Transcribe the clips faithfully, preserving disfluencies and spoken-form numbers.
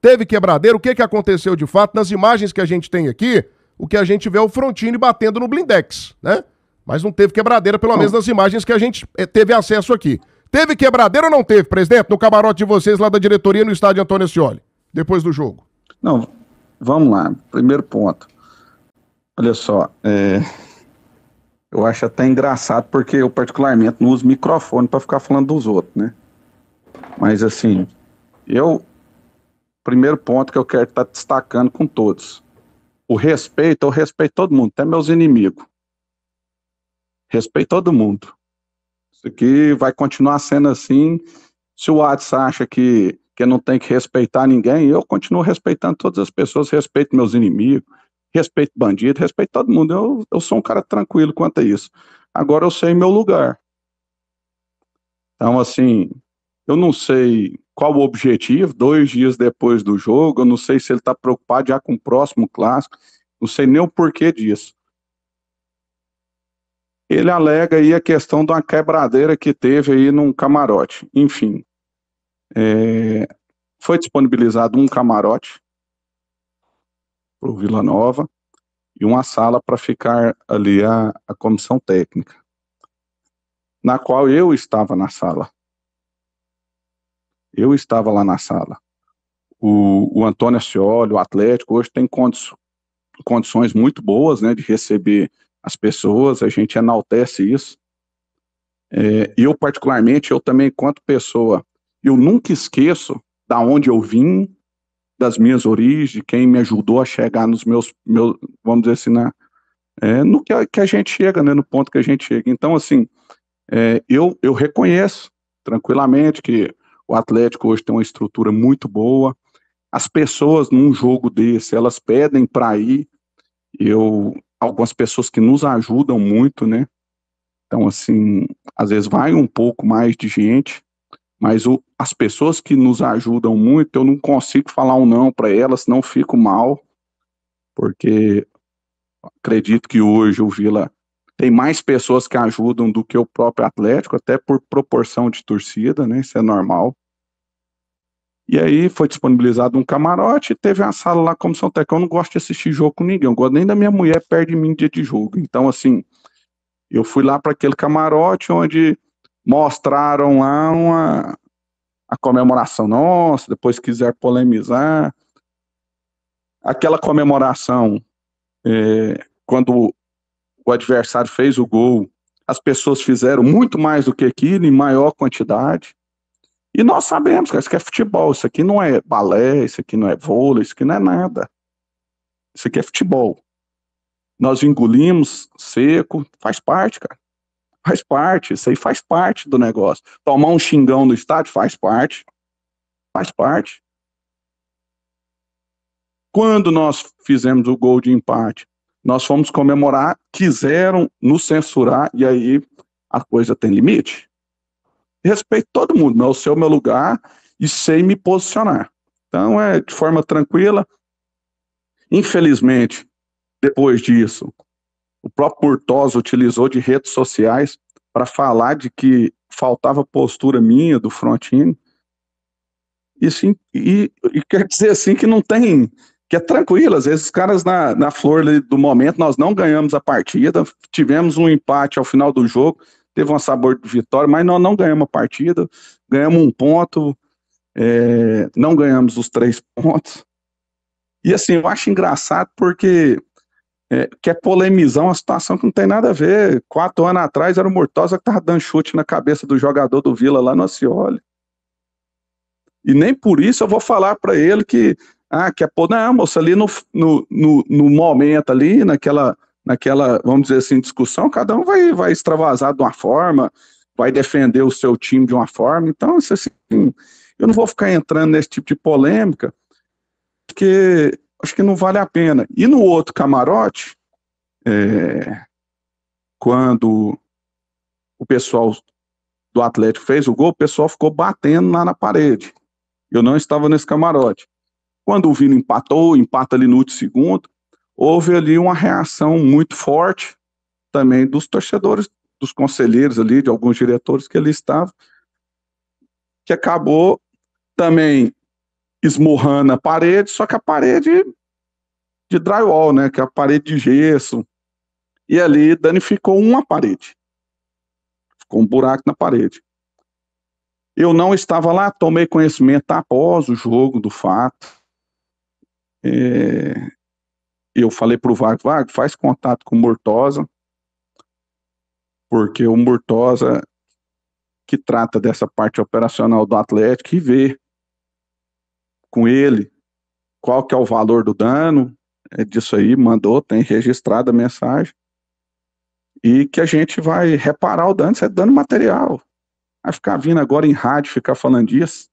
teve quebradeira, o que, que aconteceu de fato? Nas imagens que a gente tem aqui, o que a gente vê é o Frontini batendo no blindex, né? Mas não teve quebradeira, pelo menos nas imagens que a gente teve acesso aqui. Teve quebradeira ou não teve, presidente? No camarote de vocês lá da diretoria no estádio Antônio Accioly, depois do jogo. Não, vamos lá, primeiro ponto. Olha só, é... eu acho até engraçado porque eu particularmente não uso microfone para ficar falando dos outros, né? Mas assim, eu... primeiro ponto que eu quero estar destacando com todos. O respeito, eu respeito todo mundo, até meus inimigos. Respeito todo mundo. Isso aqui vai continuar sendo assim. Se o Adson acha que, que não tem que respeitar ninguém, eu continuo respeitando todas as pessoas, respeito meus inimigos, respeito bandido, respeito todo mundo. Eu, eu sou um cara tranquilo quanto a isso. Agora eu sei meu lugar. Então, assim, eu não sei qual o objetivo, dois dias depois do jogo, eu não sei se ele está preocupado já com o próximo clássico, não sei nem o porquê disso. Ele alega aí a questão de uma quebradeira que teve aí num camarote. Enfim, é, foi disponibilizado um camarote para o Vila Nova e uma sala para ficar ali a, a comissão técnica, na qual eu estava na sala. Eu estava lá na sala. O, o Antônio Accioly, o Atlético, hoje tem condi- condições muito boas, né, de receber as pessoas, a gente enaltece isso. É, eu, particularmente, eu também, enquanto pessoa, eu nunca esqueço da onde eu vim, das minhas origens, de quem me ajudou a chegar nos meus, meus vamos dizer assim, na, é, no que a, que a gente chega, né, no ponto que a gente chega. Então, assim, é, eu, eu reconheço tranquilamente que o Atlético hoje tem uma estrutura muito boa. As pessoas, num jogo desse, elas pedem para ir. Eu... algumas pessoas que nos ajudam muito, né? Então, assim, às vezes vai um pouco mais de gente, mas o, as pessoas que nos ajudam muito, eu não consigo falar um não para elas, não fico mal, porque acredito que hoje o Vila tem mais pessoas que ajudam do que o próprio Atlético, até por proporção de torcida, né? Isso é normal. E aí foi disponibilizado um camarote, teve uma sala lá como São Tecão, eu não gosto de assistir jogo com ninguém, eu não gosto nem da minha mulher perto de mim dia de jogo. Então, assim, eu fui lá para aquele camarote onde mostraram lá uma, a comemoração nossa, depois quiser polemizar. Aquela comemoração, é, quando o adversário fez o gol, as pessoas fizeram muito mais do que aquilo, em maior quantidade. E nós sabemos, cara, isso aqui é futebol, isso aqui não é balé, isso aqui não é vôlei, isso aqui não é nada. Isso aqui é futebol. Nós engolimos seco, faz parte, cara. Faz parte, isso aí faz parte do negócio. Tomar um xingão no estádio faz parte. Faz parte. Quando nós fizemos o gol de empate, nós fomos comemorar, quiseram nos censurar, e aí a coisa tem limite. Respeito todo mundo, mas eu sei o meu lugar e sei me posicionar. Então é de forma tranquila. Infelizmente, depois disso, o próprio Murtosa utilizou de redes sociais para falar de que faltava postura minha do Frontini. E, sim, e, e quer dizer assim que não tem, que é tranquilo. Às vezes os caras na, na flor do momento, nós não ganhamos a partida, tivemos um empate ao final do jogo, teve um sabor de vitória, mas nós não ganhamos a partida, ganhamos um ponto, é, não ganhamos os três pontos. E assim, eu acho engraçado porque é, quer polemizar uma situação que não tem nada a ver. Quatro anos atrás era o Murtosa que estava dando chute na cabeça do jogador do Vila lá no Accioly. E nem por isso eu vou falar para ele que, ah, quer pôr, não, moço, ali no, no, no, no momento ali, naquela... naquela, vamos dizer assim, discussão, cada um vai, vai extravasar de uma forma, vai defender o seu time de uma forma. Então, assim, eu não vou ficar entrando nesse tipo de polêmica, porque acho que não vale a pena. E no outro camarote, é, quando o pessoal do Atlético fez o gol, o pessoal ficou batendo lá na parede. Eu não estava nesse camarote. Quando o Vila empatou, empata ali no último segundo, houve ali uma reação muito forte também dos torcedores, dos conselheiros ali, de alguns diretores que ali estavam, que acabou também esmurrando a parede, só que a parede de drywall, né, que é a parede de gesso, e ali danificou uma parede, ficou um buraco na parede. Eu não estava lá, tomei conhecimento após o jogo do fato. É... eu falei pro Wagner, Wagner, faz contato com o Murtosa, porque o Murtosa que trata dessa parte operacional do Atlético, e vê com ele qual que é o valor do dano, é disso aí, mandou, tem registrada a mensagem, e que a gente vai reparar o dano, isso é dano material, vai ficar vindo agora em rádio, ficar falando disso.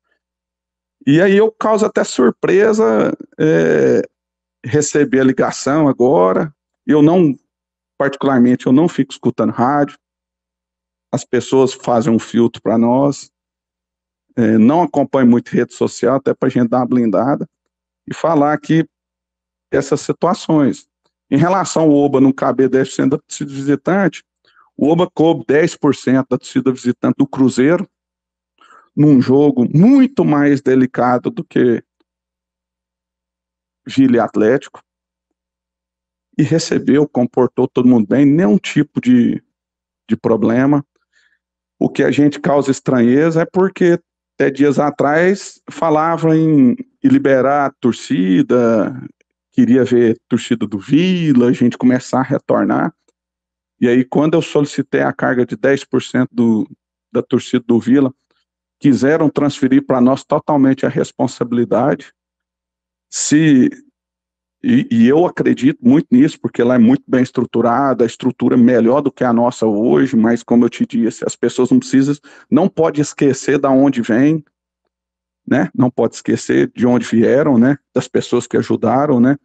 E aí eu causo até surpresa, é, receber a ligação agora. Eu não, particularmente, eu não fico escutando rádio, as pessoas fazem um filtro para nós, é, não acompanho muito rede social, até para a gente dar uma blindada, e falar aqui essas situações. Em relação ao OBA não caber dez por cento da torcida visitante, o OBA coube dez por cento da torcida visitante do Cruzeiro, num jogo muito mais delicado do que Vila Atlético, e recebeu, comportou todo mundo bem, nenhum tipo de, de problema. O que a gente causa estranheza é porque até dias atrás falavam em, em liberar a torcida, queria ver a torcida do Vila, a gente começar a retornar, e aí quando eu solicitei a carga de dez por cento do, da torcida do Vila, quiseram transferir para nós totalmente a responsabilidade, se e, e eu acredito muito nisso, porque ela é muito bem estruturada, a estrutura é melhor do que a nossa hoje, mas como eu te disse, as pessoas não precisam, não pode esquecer de onde vem, né? Não pode esquecer de onde vieram, né? Das pessoas que ajudaram, né?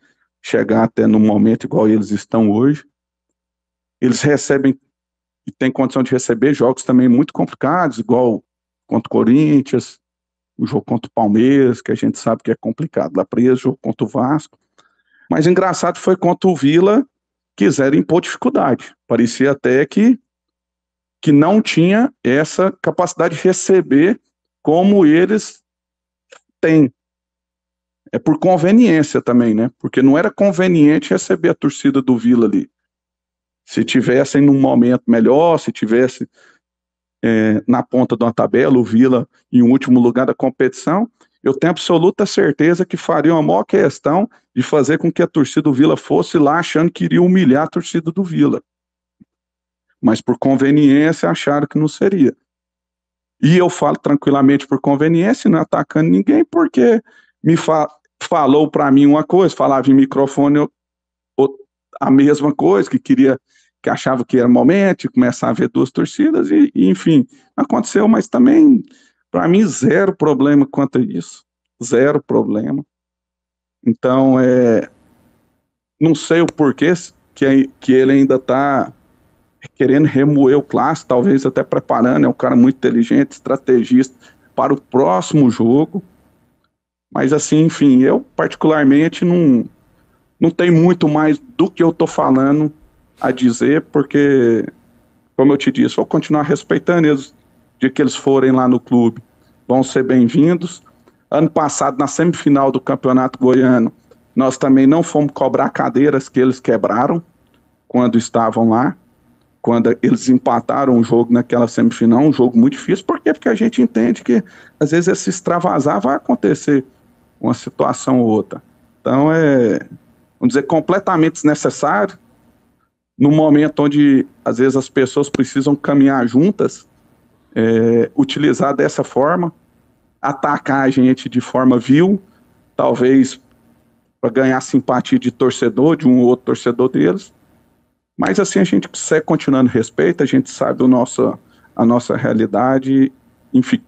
Chegar até no momento igual eles estão hoje. Eles recebem, e têm condição de receber jogos também muito complicados, igual contra o Corinthians, o jogo contra o Palmeiras, que a gente sabe que é complicado lá preso, o jogo contra o Vasco. Mas engraçado foi contra o Vila, quiseram impor dificuldade. Parecia até que, que não tinha essa capacidade de receber como eles têm. É por conveniência também, né? Porque não era conveniente receber a torcida do Vila ali. Se tivessem num momento melhor, se tivesse... É, na ponta de uma tabela, o Vila em último lugar da competição, eu tenho absoluta certeza que faria uma maior questão de fazer com que a torcida do Vila fosse lá achando que iria humilhar a torcida do Vila. Mas por conveniência acharam que não seria. E eu falo tranquilamente por conveniência, não atacando ninguém, porque me fa- falou para mim uma coisa, falava em microfone eu, eu, a mesma coisa, que queria... que achava que era momento, começar a ver duas torcidas, e, e enfim, aconteceu, mas também, para mim, zero problema quanto a isso, zero problema. Então, é, não sei o porquê que, que ele ainda está querendo remoer o clássico, talvez até preparando, é um cara muito inteligente, estrategista, para o próximo jogo, mas assim, enfim, eu particularmente não, não tenho muito mais do que eu estou falando a dizer, porque, como eu te disse, vou continuar respeitando eles, de que eles forem lá no clube, vão ser bem-vindos. Ano passado, na semifinal do Campeonato Goiano, nós também não fomos cobrar cadeiras que eles quebraram, quando estavam lá, quando eles empataram o jogo naquela semifinal, um jogo muito difícil. Por quê? Porque a gente entende que, às vezes, esse extravasar vai acontecer uma situação ou outra. Então, é, vamos dizer, completamente desnecessário, no momento onde, às vezes, as pessoas precisam caminhar juntas, é, utilizar dessa forma, atacar a gente de forma vil, talvez para ganhar simpatia de torcedor, de um ou outro torcedor deles. Mas, assim, a gente segue continuando respeito, a gente sabe o nosso, a nossa realidade, enfim,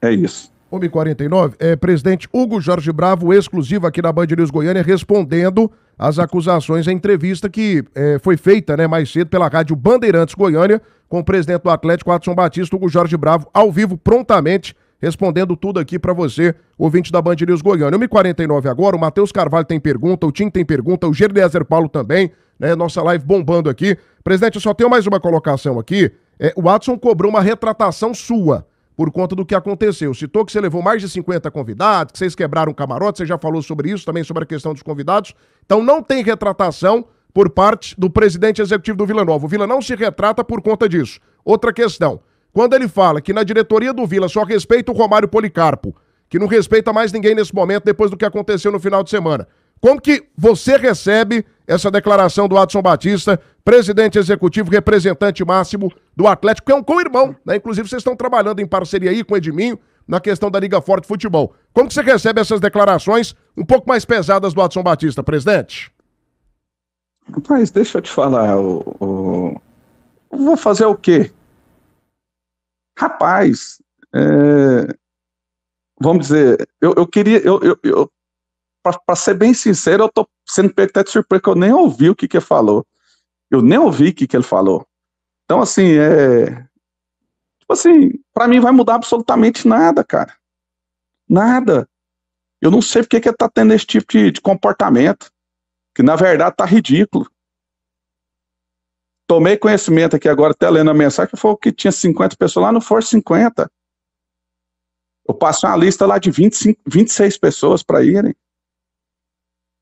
é isso. um e quarenta e nove, é, presidente Hugo Jorge Bravo, exclusivo aqui na Band News Goiânia, respondendo as acusações, a entrevista que é, foi feita, né, mais cedo pela Rádio Bandeirantes Goiânia, com o presidente do Atlético, Adson Batista, Hugo Jorge Bravo, ao vivo, prontamente, respondendo tudo aqui para você, ouvinte da Band News Goiânia. um e quarenta e nove agora, o Matheus Carvalho tem pergunta, o Tim tem pergunta, o Gerdezer Paulo também, né, nossa live bombando aqui. Presidente, eu só tenho mais uma colocação aqui, é, o Adson cobrou uma retratação sua, por conta do que aconteceu. Citou que você levou mais de cinquenta convidados, que vocês quebraram o camarote, você já falou sobre isso, também sobre a questão dos convidados. Então não tem retratação por parte do presidente executivo do Vila Nova. O Vila não se retrata por conta disso. Outra questão, quando ele fala que na diretoria do Vila só respeita o Romário Policarpo, que não respeita mais ninguém nesse momento depois do que aconteceu no final de semana. Como que você recebe essa declaração do Adson Batista, presidente executivo, representante máximo do Atlético, que é um co-irmão, né? Inclusive vocês estão trabalhando em parceria aí com o Edminho na questão da Liga Forte de Futebol. Como que você recebe essas declarações um pouco mais pesadas do Adson Batista, presidente? Rapaz, deixa eu te falar, eu, eu... eu vou fazer o quê? Rapaz, é... vamos dizer, eu, eu queria, eu, eu, eu para ser bem sincero, eu tô sendo pego até de surpresa, que eu nem ouvi o que que ele falou. Eu nem ouvi o que que ele falou. Então, assim, é... Tipo assim, pra mim vai mudar absolutamente nada, cara. Nada. Eu não sei porque que ele tá tendo esse tipo de, de comportamento, que na verdade tá ridículo. Tomei conhecimento aqui agora, até lendo a mensagem, que foi que tinha cinquenta pessoas lá, não foram cinquenta. Eu passei uma lista lá de vinte e cinco, vinte e seis pessoas para irem.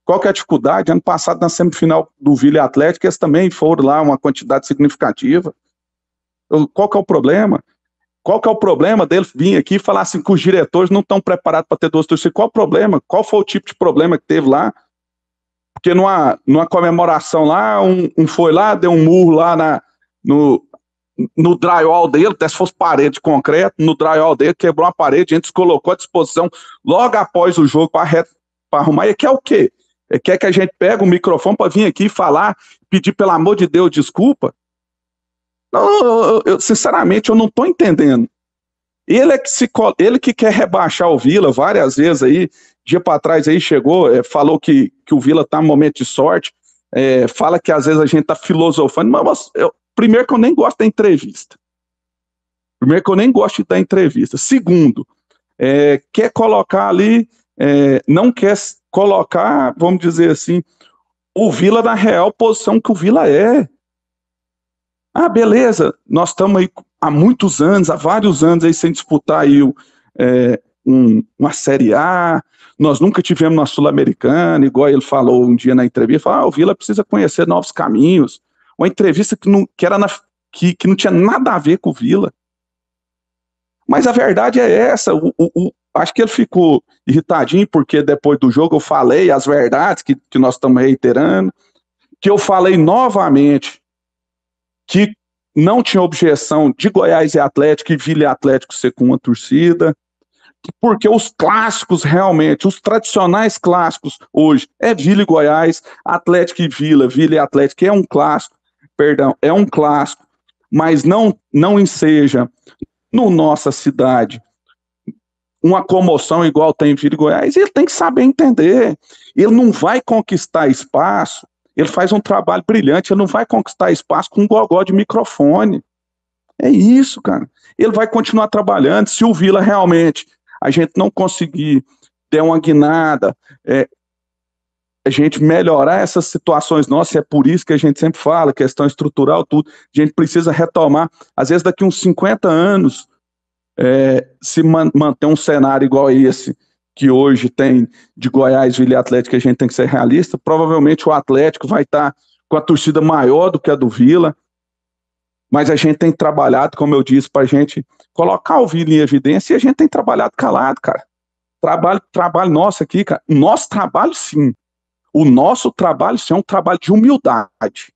Qual que é a dificuldade? Ano passado, na semifinal do Vila Atlético, eles também foram lá uma quantidade significativa. Eu, qual que é o problema? Qual que é o problema dele vir aqui e falar assim que os diretores não estão preparados para ter duas torcidas? Qual o problema? Qual foi o tipo de problema que teve lá? Porque numa, numa comemoração lá, um, um foi lá, deu um murro lá na, no... no drywall dele, até se fosse parede de concreto, no drywall dele, quebrou uma parede, a gente colocou à disposição logo após o jogo para arrumar. E quer o quê? E quer que a gente pegue o microfone para vir aqui falar, pedir pelo amor de Deus desculpa? Não, eu, eu, sinceramente, eu não estou entendendo. Ele, é que se, ele que quer rebaixar o Vila várias vezes aí, dia para trás aí chegou, é, falou que, que o Vila está num momento de sorte, é, fala que às vezes a gente está filosofando, mas eu Primeiro que eu nem gosto da entrevista. Primeiro que eu nem gosto da entrevista. Segundo, é, quer colocar ali, é, não quer colocar, vamos dizer assim, o Vila na real posição que o Vila é. Ah, beleza, nós estamos aí há muitos anos, há vários anos aí sem disputar aí o, é, um, uma Série A, nós nunca tivemos na Sul-Americana, igual ele falou um dia na entrevista, falou, ah, o Vila precisa conhecer novos caminhos. Uma entrevista que não, que, era na, que, que não tinha nada a ver com o Vila. Mas a verdade é essa. O, o, o, acho que ele ficou irritadinho, porque depois do jogo eu falei as verdades que, que nós estamos reiterando, que eu falei novamente que não tinha objeção de Goiás e Atlético e Vila e Atlético ser com uma torcida, porque os clássicos realmente, os tradicionais clássicos hoje, é Vila e Goiás, Atlético e Vila, Vila e Atlético é um clássico, perdão, é um clássico, mas não, não enseja no nossa cidade uma comoção igual tem em Vila e Goiás. Ele tem que saber entender, ele não vai conquistar espaço, ele faz um trabalho brilhante, ele não vai conquistar espaço com um gogó de microfone, é isso, cara, ele vai continuar trabalhando. Se o Vila realmente a gente não conseguir ter uma guinada, é, a gente melhorar essas situações nossas, é por isso que a gente sempre fala, questão estrutural, tudo, a gente precisa retomar, às vezes daqui uns cinquenta anos, é, se man manter um cenário igual esse, que hoje tem de Goiás, Vila e Atlético, a gente tem que ser realista, provavelmente o Atlético vai estar com a torcida maior do que a do Vila, mas a gente tem trabalhado, como eu disse, para a gente colocar o Vila em evidência, e a gente tem trabalhado calado, cara. Trabalho, trabalho nosso aqui, cara. Nosso trabalho, sim. O nosso trabalho, sim, é um trabalho de humildade.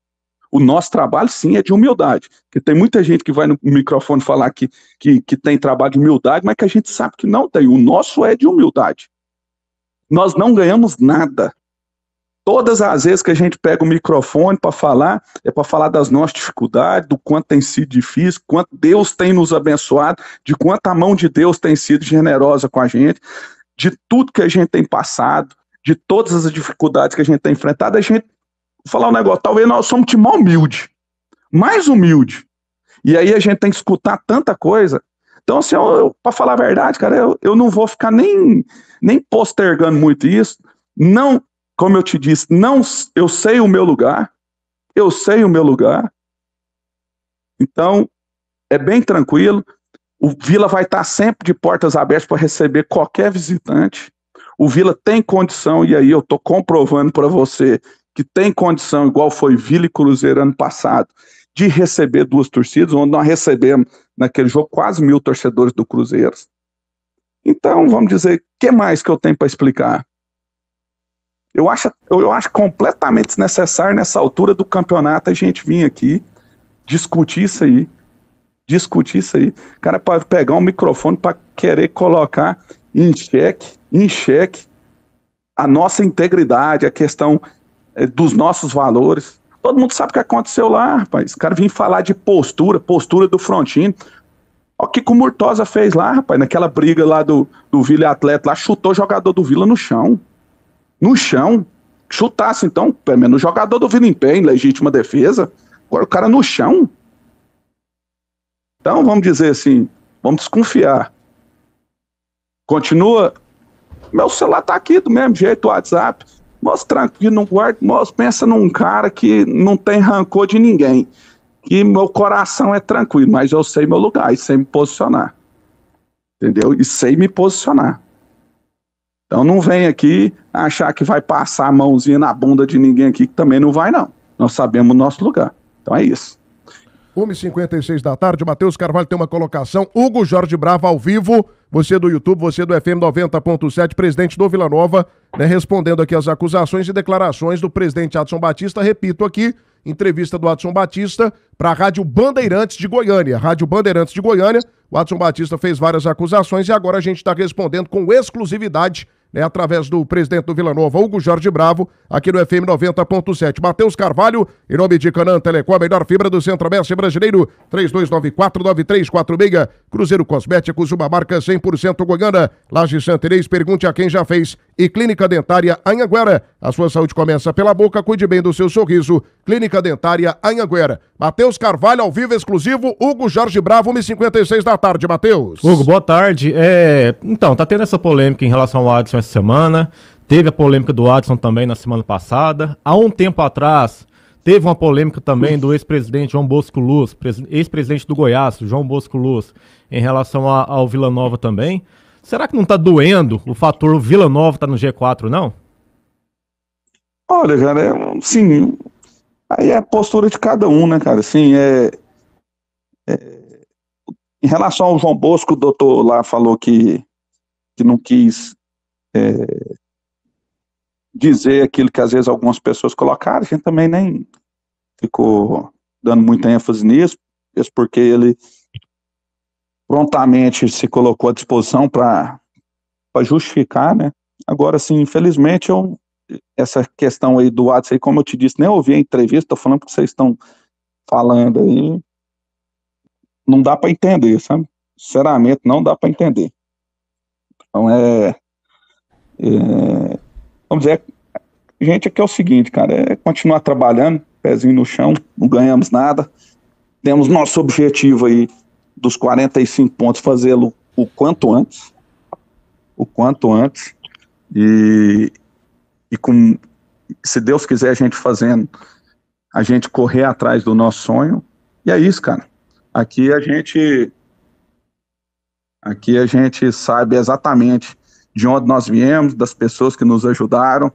O nosso trabalho, sim, é de humildade. Porque tem muita gente que vai no microfone falar que, que, que tem trabalho de humildade, mas que a gente sabe que não tem. O nosso é de humildade. Nós não ganhamos nada. Todas as vezes que a gente pega o microfone para falar, é para falar das nossas dificuldades, do quanto tem sido difícil, quanto Deus tem nos abençoado, de quanto a mão de Deus tem sido generosa com a gente, de tudo que a gente tem passado, de todas as dificuldades que a gente tem enfrentado. A gente, vou falar um negócio, talvez nós somos de mais humilde, mais humilde. E aí a gente tem que escutar tanta coisa. Então, assim, para falar a verdade, cara, eu, eu não vou ficar nem, nem postergando muito isso, não... Como eu te disse, não, eu sei o meu lugar, eu sei o meu lugar, então é bem tranquilo, O Vila vai estar sempre de portas abertas para receber qualquer visitante. O Vila tem condição, e aí eu estou comprovando para você que tem condição, igual foi Vila e Cruzeiro ano passado, de receber duas torcidas, onde nós recebemos naquele jogo quase mil torcedores do Cruzeiro. Então, vamos dizer, o que mais que eu tenho para explicar? Eu acho, eu acho completamente desnecessário nessa altura do campeonato a gente vir aqui discutir isso aí. Discutir isso aí. O cara pode pegar um microfone para querer colocar em xeque, em xeque a nossa integridade, a questão eh, dos nossos valores. Todo mundo sabe o que aconteceu lá, rapaz. O cara vinha falar de postura, postura do Frontini. Olha o que, que o Murtosa fez lá, rapaz, naquela briga lá do, do Vila e Atlético, lá chutou o jogador do Vila no chão. No chão. Chutasse, então, pelo menos o jogador do Vila em pé, em legítima defesa. Agora o cara no chão. Então, vamos dizer assim, vamos desconfiar. Continua. Meu celular tá aqui do mesmo jeito, o WhatsApp. Mostra tranquilo, não guarda. Mostra, pensa num cara que não tem rancor de ninguém. Que meu coração é tranquilo, mas eu sei meu lugar e sei me posicionar. Entendeu? E sei me posicionar. Então não vem aqui achar que vai passar a mãozinha na bunda de ninguém aqui, que também não vai, não. Nós sabemos o nosso lugar. Então é isso. uma e cinquenta e seis da tarde, Matheus Carvalho tem uma colocação, Hugo Jorge Bravo ao vivo, você do YouTube, você do F M noventa ponto sete, presidente do Vila Nova, né, respondendo aqui as acusações e declarações do presidente Adson Batista, repito aqui, entrevista do Adson Batista para a Rádio Bandeirantes de Goiânia, Rádio Bandeirantes de Goiânia, o Adson Batista fez várias acusações e agora a gente está respondendo com exclusividade, né, através do presidente do Vila Nova, Hugo Jorge Bravo, aqui no F M noventa ponto sete. Matheus Carvalho, em nome de Canan Telecom, a melhor fibra do Centro-Oeste brasileiro, três dois nove quatro nove três quatro seis, Cruzeiro Cosméticos, uma marca cem por cento goiana, Laje Santereis, pergunte a quem já fez, e Clínica Dentária Anhanguera, a sua saúde começa pela boca, cuide bem do seu sorriso, Clínica Dentária Anhanguera. Matheus Carvalho, ao vivo, exclusivo, Hugo Jorge Bravo, uma e cinquenta e seis da tarde, Matheus. Hugo, boa tarde. É... Então, tá tendo essa polêmica em relação ao Adson essa semana, teve a polêmica do Adson também na semana passada, há um tempo atrás, teve uma polêmica também do ex-presidente João Bosco Luz, ex-presidente do Goiás, João Bosco Luz, em relação a, ao Vila Nova também. Será que não tá doendo o fator Vila Nova tá no G quatro, não? Olha, cara, é, sim, aí é a postura de cada um, né, cara? Assim, é, é, em relação ao João Bosco, o doutor lá falou que, que não quis é, dizer aquilo que às vezes algumas pessoas colocaram, a gente também nem ficou dando muita ênfase nisso, porque ele prontamente se colocou à disposição para justificar, né? Agora, assim, infelizmente, eu, essa questão aí do Adson, como eu te disse, nem ouvi a entrevista, tô falando o que vocês estão falando aí, não dá para entender, sabe? Sinceramente, não dá para entender. Então, é, é... Vamos dizer, gente, aqui é o seguinte, cara, é continuar trabalhando, pezinho no chão, não ganhamos nada, temos nosso objetivo aí, dos quarenta e cinco pontos, fazê-lo o quanto antes, o quanto antes, e, e com, se Deus quiser a gente fazendo, a gente correr atrás do nosso sonho, e é isso, cara. Aqui a gente, aqui a gente sabe exatamente de onde nós viemos, das pessoas que nos ajudaram,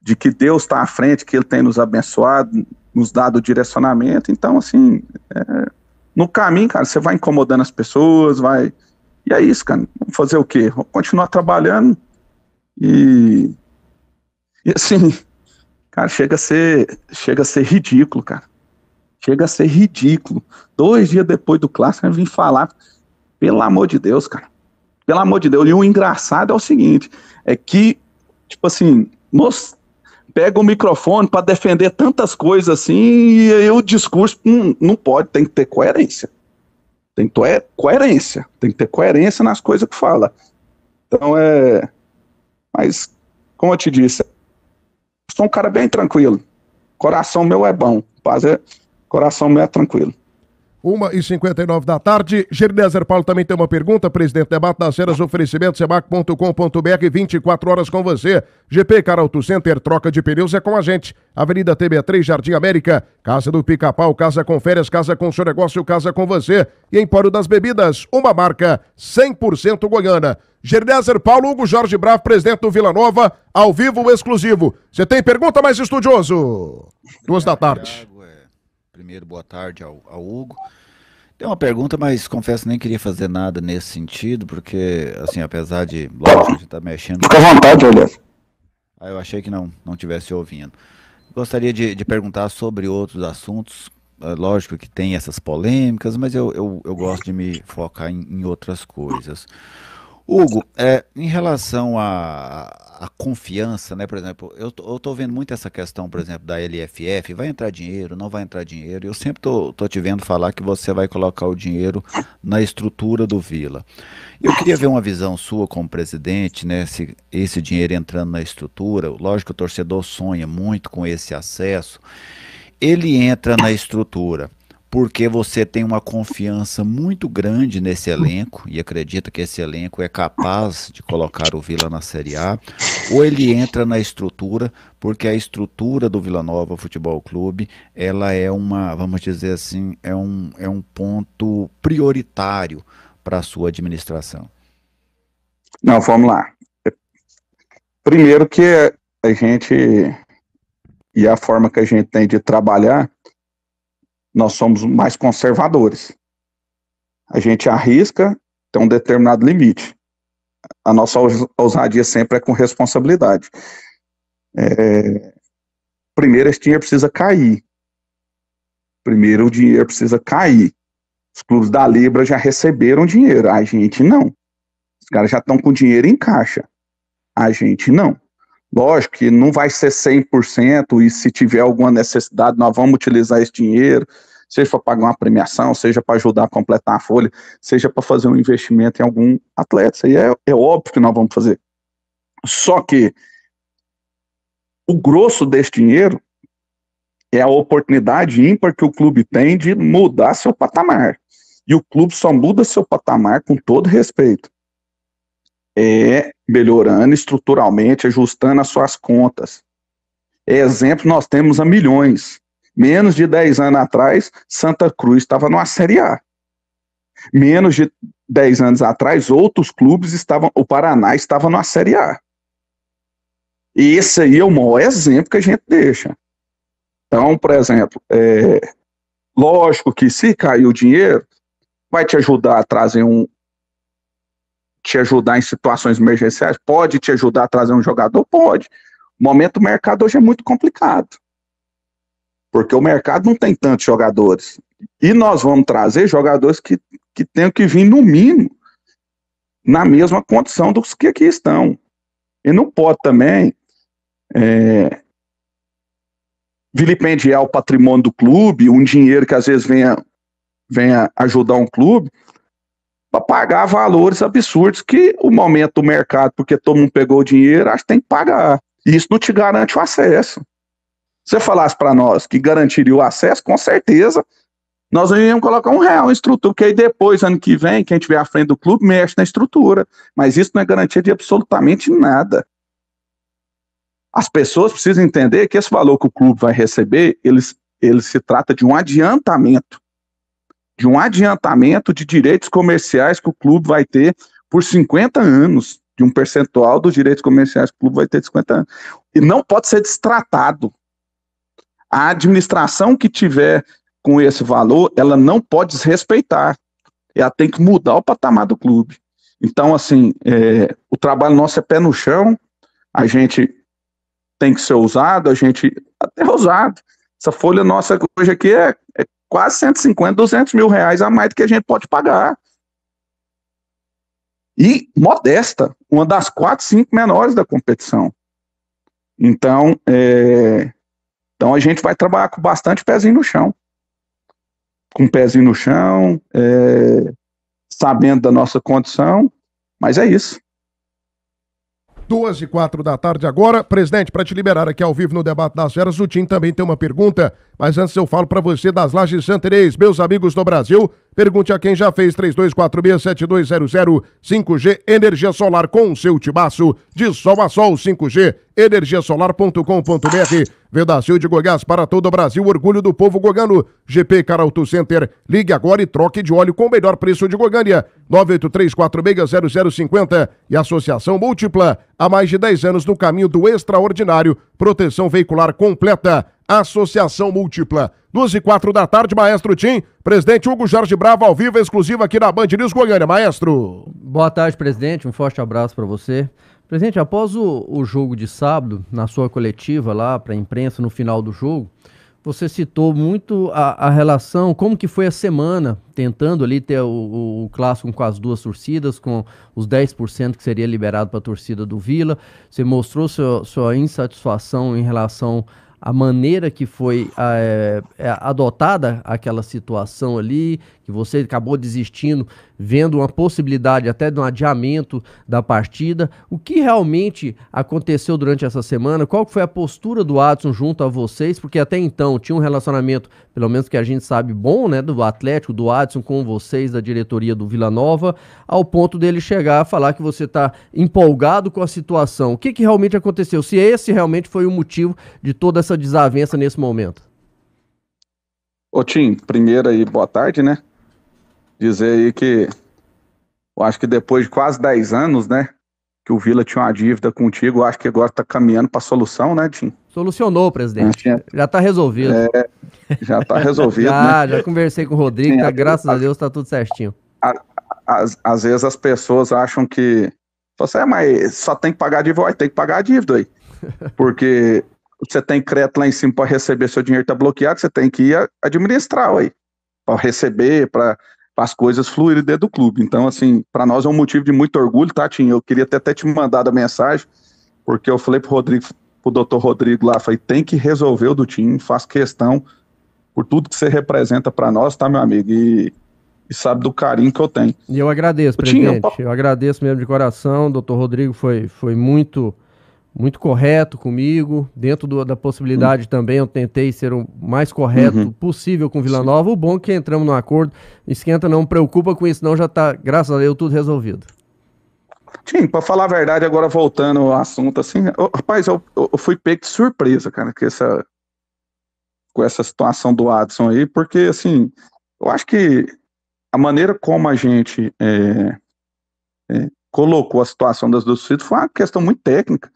de que Deus está à frente, que Ele tem nos abençoado, nos dado o direcionamento, então, assim, é... No caminho, cara, você vai incomodando as pessoas, vai... E é isso, cara. Vamos fazer o quê? Vamos continuar trabalhando e... E assim, cara, chega a ser... Chega a ser ridículo, cara. Chega a ser ridículo. Dois dias depois do clássico, eu vim falar. Pelo amor de Deus, cara. Pelo amor de Deus. E o engraçado é o seguinte, é que, tipo assim, nós pega o microfone para defender tantas coisas assim, e aí o discurso hum, não pode, tem que ter coerência. Tem que ter coerência, tem que ter coerência nas coisas que fala. Então é... Mas, como eu te disse, sou um cara bem tranquilo. Coração meu é bom, fazer coração meu é tranquilo. uma e cinquenta e nove da tarde. Gerdezer Paulo também tem uma pergunta. Presidente, debate das férias, oferecimento sebac ponto com ponto br, vinte e quatro horas com você. G P Car Auto Center, troca de pneus é com a gente. Avenida T B três, Jardim América. Casa do Pica-Pau, casa com férias, casa com seu negócio, casa com você. E Empório das Bebidas, uma marca cem por cento goiana. Gerdezer Paulo, Hugo Jorge Bravo, presidente do Vila Nova, ao vivo exclusivo. Você tem pergunta, mais estudioso? Duas da tarde. Primeiro, boa tarde ao, ao Hugo. Tem uma pergunta, mas confesso, nem queria fazer nada nesse sentido, porque, assim, apesar de, lógico, a gente tá mexendo... Fica à vontade, olha. Ah, eu achei que não, não tivesse ouvindo. Gostaria de, de perguntar sobre outros assuntos. Lógico que tem essas polêmicas, mas eu, eu, eu gosto de me focar em, em outras coisas. Hugo, é, em relação a... a confiança, né, por exemplo, eu tô, eu tô vendo muito essa questão, por exemplo, da L F F, vai entrar dinheiro, não vai entrar dinheiro, eu sempre tô, tô te vendo falar que você vai colocar o dinheiro na estrutura do Vila. Eu queria ver uma visão sua como presidente, né, se esse dinheiro entrando na estrutura, lógico que o torcedor sonha muito com esse acesso, ele entra na estrutura, porque você tem uma confiança muito grande nesse elenco e acredita que esse elenco é capaz de colocar o Vila na Série A, ou ele entra na estrutura porque a estrutura do Vila Nova Futebol Clube, ela é uma, vamos dizer assim, é um, é um ponto prioritário para a sua administração? Não, vamos lá. Primeiro que a gente, e a forma que a gente tem de trabalhar, nós somos mais conservadores. A gente arrisca até um determinado limite. A nossa ousadia sempre é com responsabilidade. É... Primeiro, esse dinheiro precisa cair. Primeiro, o dinheiro precisa cair. Os clubes da Libra já receberam dinheiro, a gente não. Os caras já estão com dinheiro em caixa, a gente não. Lógico que não vai ser cem por cento, e se tiver alguma necessidade, nós vamos utilizar esse dinheiro, seja para pagar uma premiação, seja para ajudar a completar a folha, seja para fazer um investimento em algum atleta. Isso aí é, é óbvio que nós vamos fazer. Só que o grosso desse dinheiro é a oportunidade ímpar que o clube tem de mudar seu patamar. E o clube só muda seu patamar, com todo respeito, é melhorando estruturalmente, ajustando as suas contas. Exemplo, nós temos a milhões. Menos de dez anos atrás, Santa Cruz estava numa Série A. Menos de dez anos atrás, outros clubes estavam, o Paraná estava numa Série A. E esse aí é o maior exemplo que a gente deixa. Então, por exemplo, é, lógico que se cair o dinheiro, vai te ajudar a trazer um, te ajudar em situações emergenciais? Pode te ajudar a trazer um jogador? Pode. O momento do mercado hoje é muito complicado, porque o mercado não tem tantos jogadores. E nós vamos trazer jogadores que, que tenham que vir, no mínimo, na mesma condição dos que aqui estão. E não pode também é, vilipendiar o patrimônio do clube, um dinheiro que às vezes venha, venha ajudar um clube, para pagar valores absurdos que o momento do mercado, porque todo mundo pegou o dinheiro, acho que tem que pagar. E isso não te garante o acesso. Se você falasse para nós que garantiria o acesso, com certeza nós iríamos colocar um real em estrutura, porque aí depois, ano que vem, quem tiver à frente do clube mexe na estrutura. Mas isso não é garantia de absolutamente nada. As pessoas precisam entender que esse valor que o clube vai receber, ele, ele se trata de um adiantamento. de um adiantamento de direitos comerciais que o clube vai ter por cinquenta anos, de um percentual dos direitos comerciais que o clube vai ter de cinquenta anos. E não pode ser destratado. A administração que tiver com esse valor, ela não pode desrespeitar. Ela tem que mudar o patamar do clube. Então, assim, é, o trabalho nosso é pé no chão, a gente tem que ser ousado, a gente até ousado. Essa folha nossa hoje aqui é... é quase cento e cinquenta, duzentos mil reais a mais do que a gente pode pagar. E modesta, uma das quatro, cinco menores da competição. Então, é... então a gente vai trabalhar com bastante pezinho no chão. Com pezinho no chão, é... sabendo da nossa condição, mas é isso. duas e quatro da tarde agora. Presidente, para te liberar aqui ao vivo no Debate das Feras, o Tim também tem uma pergunta, mas antes eu falo para você das Lajes Santereis, meus amigos do Brasil. Pergunte a quem já fez três dois quatro seis sete dois zero zero. cinco G Energia Solar com o seu timaço. De sol a sol, cinco G energia solar ponto com ponto br. Vedacil de Goiás para todo o Brasil. Orgulho do povo gogano. G P Car Auto Center. Ligue agora e troque de óleo com o melhor preço de Goiânia. nove oito três, quatro seis zero zero cinco zero. E Associação Múltipla. Há mais de dez anos no caminho do extraordinário. Proteção veicular completa. Associação Múltipla. duas e quatro da tarde, Maestro Tim. Presidente Hugo Jorge Bravo, ao vivo, exclusivo aqui na BandNews Goiânia. Maestro. Boa tarde, presidente. Um forte abraço para você. Presidente, após o, o jogo de sábado, na sua coletiva lá para a imprensa, no final do jogo, você citou muito a, a relação, como que foi a semana, tentando ali ter o, o, o clássico com as duas torcidas, com os dez por cento que seria liberado para a torcida do Vila. Você mostrou seu, sua insatisfação em relação a maneira que foi é, é, adotada aquela situação ali, que você acabou desistindo, vendo uma possibilidade até de um adiamento da partida. O que realmente aconteceu durante essa semana? Qual foi a postura do Adson junto a vocês? Porque até então tinha um relacionamento, pelo menos que a gente sabe, bom, né, do Atlético, do Adson com vocês, da diretoria do Vila Nova, ao ponto dele chegar a falar que você está empolgado com a situação. O que, que realmente aconteceu? Se esse realmente foi o motivo de toda essa desavença nesse momento? Ô Tim, primeiro aí, boa tarde, né? Dizer aí que eu acho que depois de quase dez anos, né, que o Vila tinha uma dívida contigo, eu acho que agora tá caminhando pra solução, né, Tim? Solucionou, presidente. É, já tá resolvido. É, já tá resolvido, já, né? Já conversei com o Rodrigo, Sim, tá, a, graças a, a Deus tá tudo certinho. Às vezes as pessoas acham que você, mas só tem que pagar a dívida, tem que pagar a dívida aí. Porque você tem crédito lá em cima pra receber, seu dinheiro tá bloqueado, você tem que ir administrar aí, pra receber, pra as coisas fluírem dentro do clube. Então, assim, para nós é um motivo de muito orgulho, tá, Tim? Eu queria ter até te mandado a mensagem, porque eu falei pro Rodrigo, pro doutor Rodrigo lá, falei, tem que resolver o do time, faz questão por tudo que você representa para nós, tá, meu amigo? E, e sabe do carinho que eu tenho. E eu agradeço, o presidente. Tim, eu... eu agradeço mesmo de coração. O doutor Rodrigo foi, foi muito... muito correto comigo, dentro do, da possibilidade uhum. também, eu tentei ser o mais correto uhum. possível com Vila Nova. Sim. O bom é que entramos num acordo, esquenta, não preocupa com isso não, já tá, graças a Deus, tudo resolvido. Tim, pra falar a verdade, agora voltando ao assunto, assim, eu, rapaz, eu, eu fui pego de surpresa, cara, com essa, com essa situação do Adson aí, porque, assim, eu acho que a maneira como a gente é, é, colocou a situação das duas torcidas foi uma questão muito técnica.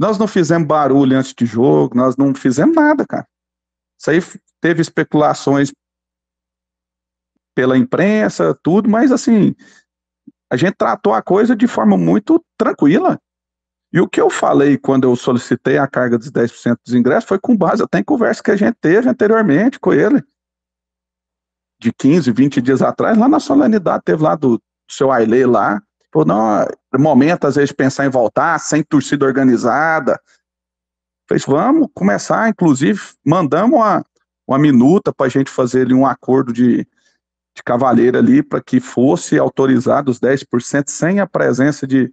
Nós não fizemos barulho antes de jogo, nós não fizemos nada, cara. Isso aí teve especulações pela imprensa, tudo, mas assim, a gente tratou a coisa de forma muito tranquila. E o que eu falei quando eu solicitei a carga dos dez por cento dos ingressos foi com base até em conversa que a gente teve anteriormente com ele, de quinze, vinte dias atrás, lá na solenidade, teve lá do, do seu Ailê lá. Pô, não, momento, às vezes, pensar em voltar, sem torcida organizada. Fez, vamos começar, inclusive, mandamos uma, uma minuta para a gente fazer ali um acordo de, de cavaleiro ali, para que fosse autorizado os dez por cento sem a presença de,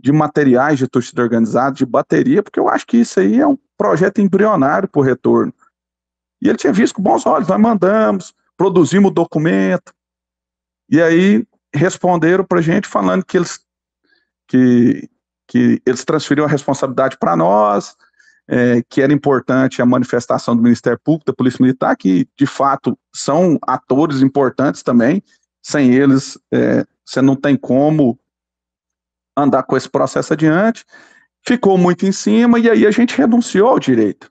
de materiais de torcida organizada, de bateria, porque eu acho que isso aí é um projeto embrionário para o retorno. E ele tinha visto com bons olhos, nós mandamos, produzimos o documento, e aí responderam para a gente falando que eles, que, que eles transferiram a responsabilidade para nós, é, que era importante a manifestação do Ministério Público, da Polícia Militar, que de fato são atores importantes também. Sem eles, é, você não tem como andar com esse processo adiante. Ficou muito em cima e aí a gente renunciou ao direito,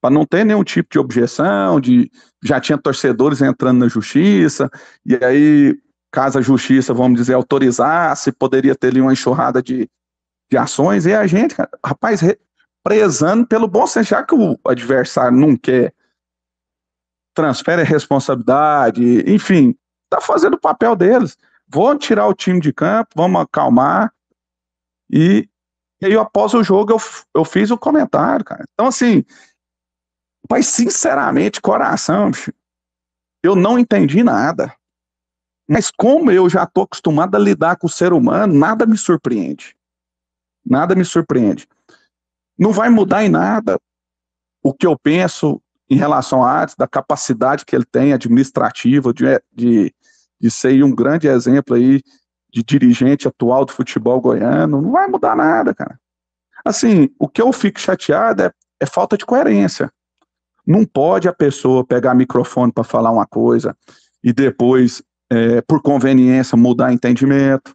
para não ter nenhum tipo de objeção, de, já tinha torcedores entrando na justiça, e aí... caso a justiça, vamos dizer, autorizasse, poderia ter ali uma enxurrada de, de ações, e a gente, cara, rapaz, re, prezando pelo bom senso, já que o adversário não quer, transfere a responsabilidade, enfim, tá fazendo o papel deles. Vou tirar o time de campo, vamos acalmar, e, e aí após o jogo eu, eu fiz o comentário, cara. Então assim, mas sinceramente, coração, bicho, eu não entendi nada. Mas como eu já estou acostumado a lidar com o ser humano, nada me surpreende. nada me surpreende. Não vai mudar em nada o que eu penso em relação a Adson, da capacidade que ele tem administrativa, de, de, de ser um grande exemplo aí de dirigente atual do futebol goiano. Não vai mudar nada, cara. Assim, o que eu fico chateado é, é falta de coerência. Não pode a pessoa pegar microfone para falar uma coisa e depois, é, por conveniência, mudar entendimento.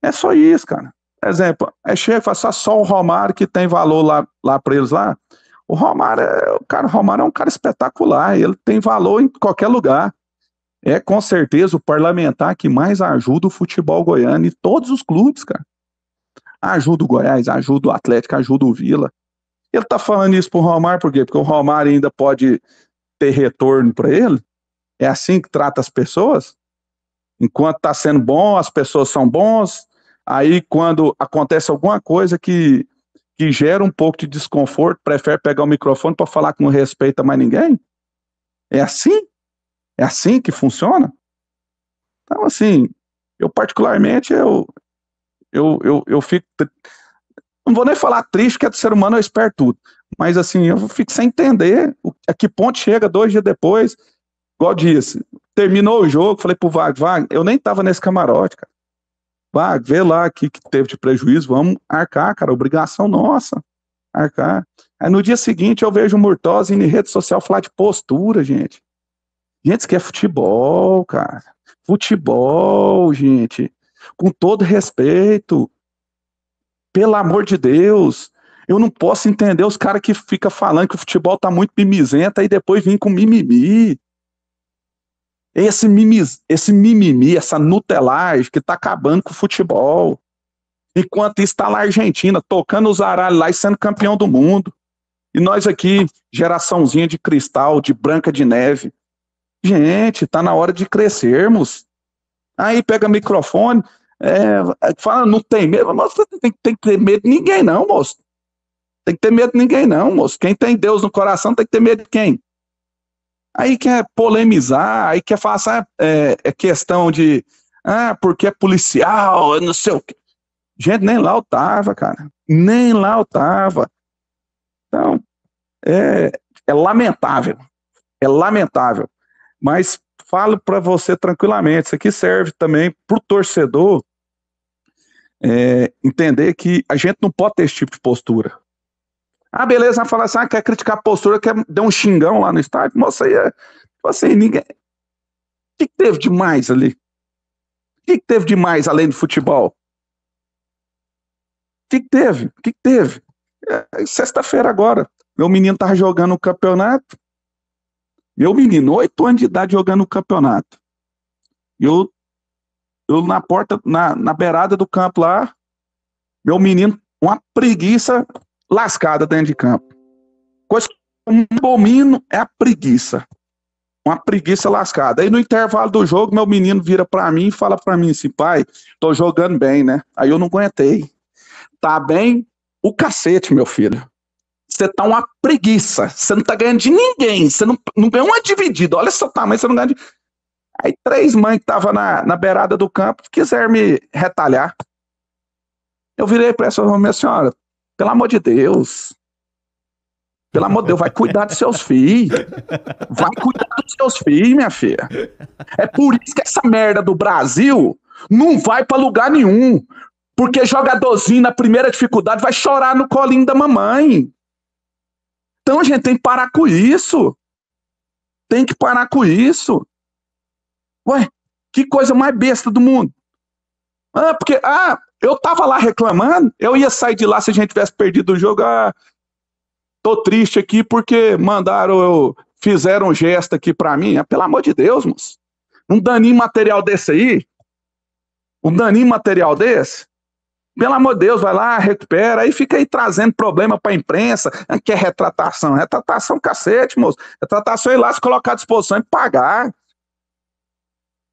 É só isso, cara. Exemplo, é chega e fala só o Romário que tem valor lá, lá para eles lá. O Romário, é, o cara, o Romário é um cara espetacular, ele tem valor em qualquer lugar. É com certeza o parlamentar que mais ajuda o futebol goiano e todos os clubes, cara. Ajuda o Goiás, ajuda o Atlético, ajuda o Vila. Ele tá falando isso pro Romário por quê? Porque o Romário ainda pode ter retorno para ele? É assim que trata as pessoas? Enquanto tá sendo bom, as pessoas são bons, aí quando acontece alguma coisa que, que gera um pouco de desconforto, prefere pegar o microfone para falar que não respeita mais ninguém? É assim? É assim que funciona? Então, assim, eu particularmente, eu, eu, eu, eu fico... Não vou nem falar triste, porque é do ser humano, eu espero tudo. Mas, assim, eu fico sem entender a que ponto chega dois dias depois. Igual disse, terminou o jogo, falei pro Wagner, Wagner, eu nem tava nesse camarote, cara. Wagner, vê lá o que teve de prejuízo, vamos arcar, cara, obrigação nossa, arcar. Aí no dia seguinte eu vejo o Murtosa em rede social falar de postura, gente. Gente, isso aqui é futebol, cara. Futebol, gente. Com todo respeito. Pelo amor de Deus. Eu não posso entender os caras que ficam falando que o futebol tá muito mimizento e depois vêm com mimimi. Esse mimimi, esse mimimi, essa nutelagem que tá acabando com o futebol. Enquanto isso tá lá a Argentina, tocando os aralhos lá e sendo campeão do mundo. E nós aqui, geraçãozinha de cristal, de branca de neve. Gente, tá na hora de crescermos. Aí pega microfone, é, fala, não tem medo. Mas você tem, tem que ter medo de ninguém não, moço. Tem que ter medo de ninguém não, moço. Quem tem Deus no coração tem que ter medo de quem? Aí quer polemizar, aí quer falar, é, é questão de, ah, porque é policial, não sei o quê. Gente, nem lá eu tava, cara. Nem lá eu tava. Então, é, é lamentável. É lamentável. Mas falo para você tranquilamente, isso aqui serve também para o torcedor é, entender que a gente não pode ter esse tipo de postura. Ah, beleza, vai falar assim, ah, quer criticar a postura, quer dar um xingão lá no estádio, moça, aí é, assim, ninguém... O que teve de mais ali? O que teve de mais além do futebol? O que teve? O que teve? É, sexta-feira agora, meu menino tava jogando o campeonato, meu menino, oito anos de idade jogando o campeonato, e eu, eu na porta, na, na beirada do campo lá, meu menino, uma preguiça... lascada dentro de campo. Coisa que eu domino é a preguiça. Uma preguiça lascada. Aí no intervalo do jogo, meu menino vira pra mim e fala pra mim assim, pai, tô jogando bem, né? Aí eu não aguentei. Tá bem o cacete, meu filho. Você tá uma preguiça. Você não tá ganhando de ninguém. Você não, não ganhou uma dividida. Olha só, tá, mas você não ganha de... Aí três mães que estavam na, na beirada do campo quiseram me retalhar. Eu virei pra essa minha senhora, pelo amor de Deus, pelo amor de Deus, vai cuidar dos seus filhos, vai cuidar dos seus filhos, minha filha. É por isso que essa merda do Brasil não vai pra lugar nenhum, porque jogadorzinho na primeira dificuldade vai chorar no colinho da mamãe. Então a gente tem que parar com isso, tem que parar com isso. Ué, que coisa mais besta do mundo. Ah, porque, ah, eu tava lá reclamando, eu ia sair de lá se a gente tivesse perdido o jogo, ah, tô triste aqui porque mandaram, eu, fizeram um gesto aqui pra mim, ah, pelo amor de Deus, moço, um daninho material desse aí, um daninho material desse, pelo amor de Deus, vai lá, recupera, aí fica aí trazendo problema pra imprensa, que é retratação, retratação cacete, moço, retratação é ir lá se colocar à disposição e pagar.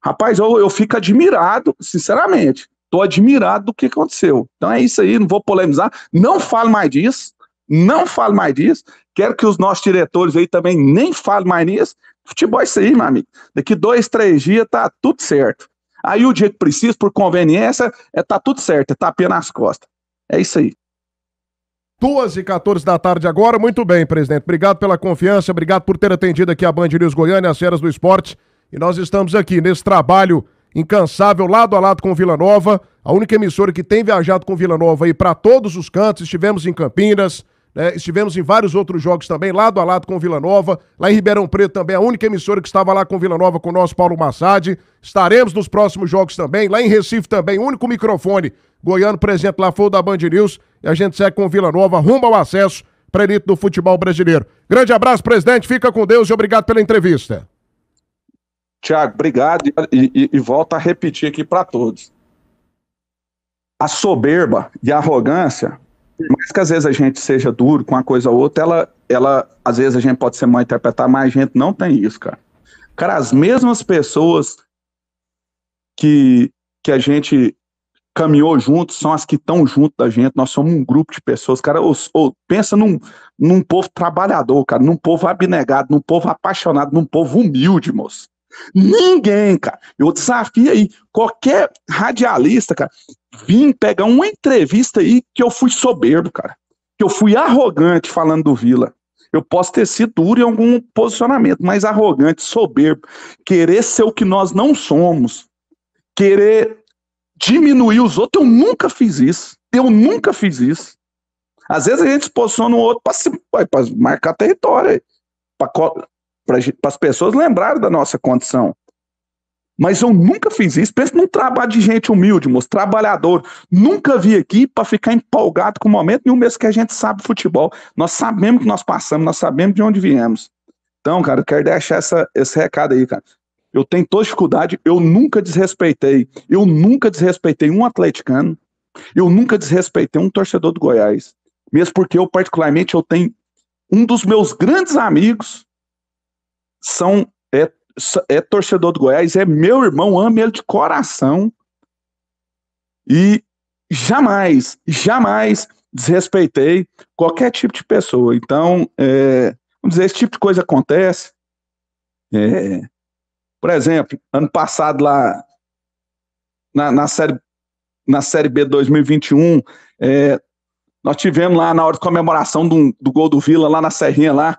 Rapaz, eu, eu fico admirado, sinceramente. Tô admirado do que aconteceu. Então é isso aí, não vou polemizar. Não falo mais disso. Não falo mais disso. Quero que os nossos diretores aí também nem falem mais nisso. Futebol é isso aí, meu amigo. Daqui dois, três dias tá tudo certo. Aí o dia que precisa, por conveniência, é tá tudo certo, é tapinha nas costas. É isso aí. duas e quatorze da tarde agora. Muito bem, presidente. Obrigado pela confiança, obrigado por ter atendido aqui a BandNews Goiânia, as Feras do Esporte. E nós estamos aqui nesse trabalho incansável, lado a lado com Vila Nova, a única emissora que tem viajado com Vila Nova aí para todos os cantos. Estivemos em Campinas, né? Estivemos em vários outros jogos também, lado a lado com Vila Nova. Lá em Ribeirão Preto também, a única emissora que estava lá com Vila Nova com o nosso Paulo Massad. Estaremos nos próximos jogos também. Lá em Recife também, o único microfone goiano presente lá foi o da Band News. E a gente segue com Vila Nova, rumo ao acesso para a elite do futebol brasileiro. Grande abraço, presidente. Fica com Deus e obrigado pela entrevista. Tiago, obrigado, e, e, e volto a repetir aqui para todos. A soberba e a arrogância, por mais que às vezes a gente seja duro com uma coisa ou outra, ela, ela, às vezes a gente pode ser mal interpretar, mas a gente não tem isso, cara. Cara, as mesmas pessoas que, que a gente caminhou junto são as que estão junto da gente. Nós somos um grupo de pessoas, cara. Ou, ou, pensa num, num povo trabalhador, cara, num povo abnegado, num povo apaixonado, num povo humilde, moço. Ninguém, cara, eu desafio aí qualquer radialista, cara, vim pegar uma entrevista aí que eu fui soberbo, cara, que eu fui arrogante falando do Vila. Eu posso ter sido duro em algum posicionamento, mas arrogante, soberbo, querer ser o que nós não somos, querer diminuir os outros, eu nunca fiz isso, eu nunca fiz isso. Às vezes a gente se posiciona no outro para marcar território, para para as pessoas lembrarem da nossa condição. Mas eu nunca fiz isso. Pensa num trabalho de gente humilde, moço, trabalhador. Nunca vi aqui para ficar empolgado com o momento nenhum, mesmo que a gente sabe futebol. Nós sabemos que nós passamos, nós sabemos de onde viemos. Então, cara, eu quero deixar essa, esse recado aí, cara. Eu tenho toda dificuldade, eu nunca desrespeitei. Eu nunca desrespeitei um atleticano. Eu nunca desrespeitei um torcedor do Goiás. Mesmo porque eu, particularmente, eu tenho um dos meus grandes amigos, São, é, é torcedor do Goiás, é meu irmão, amo ele de coração e jamais, jamais desrespeitei qualquer tipo de pessoa. Então, é, vamos dizer, esse tipo de coisa acontece. É, por exemplo, ano passado lá na, na, série, na série B de dois mil e vinte e um, é, nós tivemos lá na hora de comemoração do, do gol do Vila, lá na Serrinha, lá,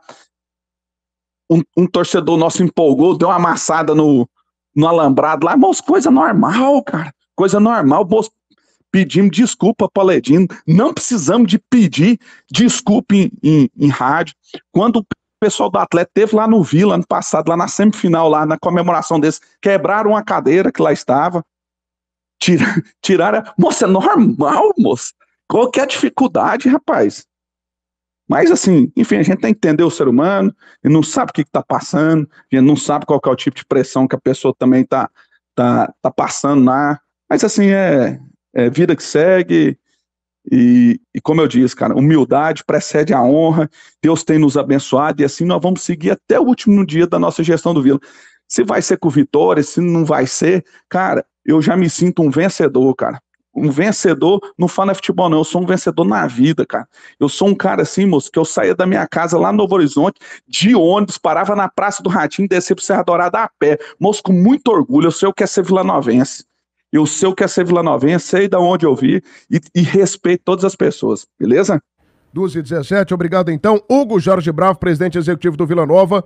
Um, um torcedor nosso empolgou, deu uma amassada no, no alambrado lá, moço, coisa normal, cara, coisa normal, moço, pedimos desculpa para o Ledino, não precisamos de pedir desculpa em, em, em rádio. Quando o pessoal do Atlético teve lá no Vila, ano passado, lá na semifinal, lá na comemoração desse, quebraram a cadeira que lá estava, tira, tiraram, moço, é normal, moço, qualquer dificuldade, rapaz. Mas assim, enfim, a gente tem que entender o ser humano, ele não sabe o que está passando, a gente não sabe qual que é o tipo de pressão que a pessoa também está tá, tá passando lá. Mas assim, é, é vida que segue e, e como eu disse, cara, humildade precede a honra, Deus tem nos abençoado e assim nós vamos seguir até o último dia da nossa gestão do Vila. Se vai ser com vitória, se não vai ser, cara, eu já me sinto um vencedor, cara. Um vencedor não fala futebol não, eu sou um vencedor na vida, cara. Eu sou um cara assim, moço, que eu saía da minha casa lá no Novo Horizonte, de ônibus, parava na Praça do Ratinho, descia pro Serra Dourada a pé. Moço, com muito orgulho, eu sei o que é ser vilanovense. Eu sei o que é ser vilanovense, sei de onde eu vi e, e respeito todas as pessoas, beleza? doze e dezessete, obrigado então. Hugo Jorge Bravo, presidente executivo do Vila Nova,